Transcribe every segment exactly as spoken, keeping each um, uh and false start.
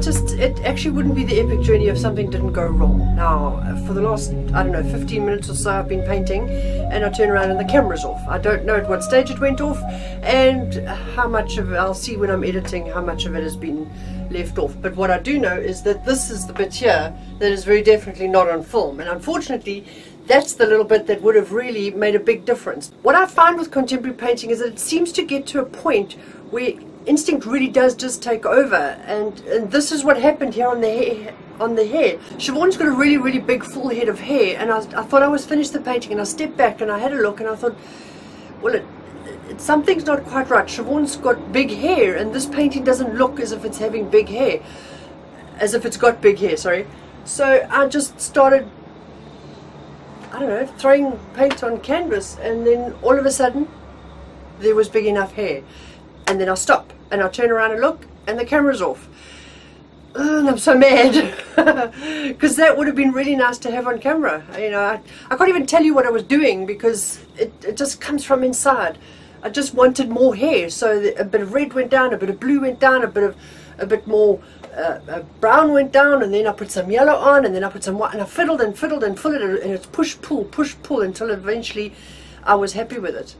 just, it actually wouldn't be the epic journey if something didn't go wrong. Now, for the last, I don't know, fifteen minutes or so I've been painting, and I turn around and the camera's off. I don't know at what stage it went off, and how much of it, I'll see when I'm editing how much of it has been left off. But what I do know is that this is the bit here that is very definitely not on film, and unfortunately that's the little bit that would have really made a big difference. What I find with contemporary painting is that it seems to get to a point where instinct really does just take over, and, and this is what happened here on the hair. On the hair. Siobhan's got a really, really big full head of hair, and I, I thought I was finished the painting, and I stepped back and I had a look and I thought, well, it, it, something's not quite right. Siobhan's got big hair, and this painting doesn't look as if it's having big hair, as if it's got big hair, sorry. So I just started, I don't know, throwing paint on canvas, and then all of a sudden there was big enough hair. And then I stop and I turn around and look, and the camera's off. Oh, and I'm so mad, because that would have been really nice to have on camera. You know, I, I can't even tell you what I was doing, because it, it just comes from inside. I just wanted more hair, so the, a bit of red went down, a bit of blue went down, a bit of a bit more uh, uh, brown went down, and then I put some yellow on, and then I put some white, and I fiddled and fiddled and fiddled, and it's push pull push pull until eventually I was happy with it.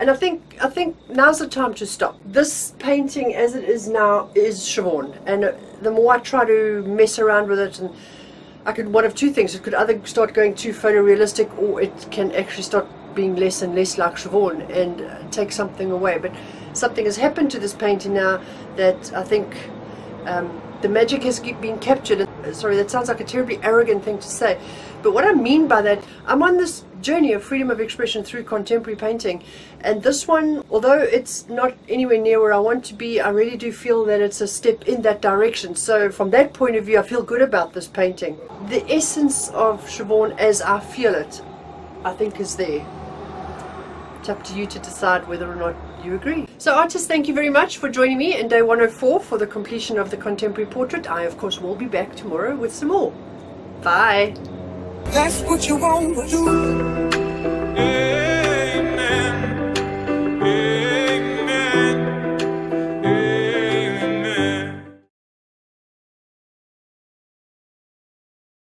And I think I think now's the time to stop. This painting as it is now is Siobhan, and the more I try to mess around with it, and I could, one of two things, it could either start going too photorealistic, or it can actually start being less and less like Siobhan and uh, take something away. But something has happened to this painting now that I think um, the magic has been captured. Sorry, that sounds like a terribly arrogant thing to say, but what I mean by that, I'm on this journey of freedom of expression through contemporary painting, and this one, although it's not anywhere near where I want to be, I really do feel that it's a step in that direction. So from that point of view, I feel good about this painting. The essence of Siobhan as I feel it, I think, is there. It's up to you to decide whether or not you agree. So artists, thank you very much for joining me in day one oh four for the completion of the contemporary portrait. I of course will be back tomorrow with some more. Bye. That's what you want to do.